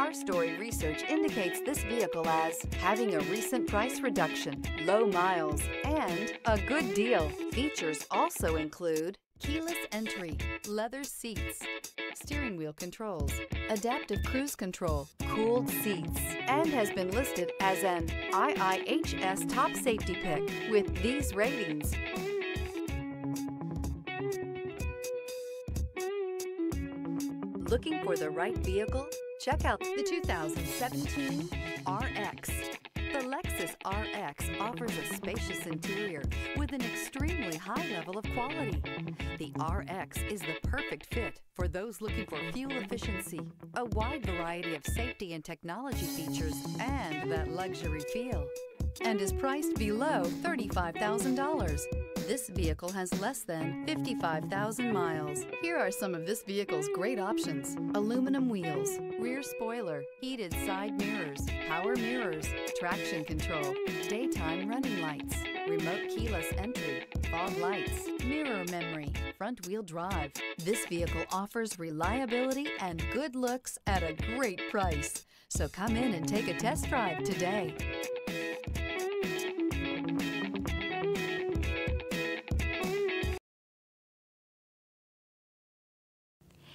CarStory research indicates this vehicle as having a recent price reduction, low miles, and a good deal. Features also include keyless entry, leather seats, steering wheel controls, adaptive cruise control, cooled seats, and has been listed as an IIHS top safety pick with these ratings. Looking for the right vehicle? Check out the 2017 RX. The Lexus RX offers a spacious interior with an extremely high level of quality. The RX is the perfect fit for those looking for fuel efficiency, a wide variety of safety and technology features, and that luxury feel, and is priced below $35,000. This vehicle has less than 55,000 miles. Here are some of this vehicle's great options: aluminum wheels, rear spoiler, heated side mirrors, power mirrors, traction control, daytime running lights, remote keyless entry, fog lights, mirror memory, front-wheel drive. This vehicle offers reliability and good looks at a great price. So come in and take a test drive today.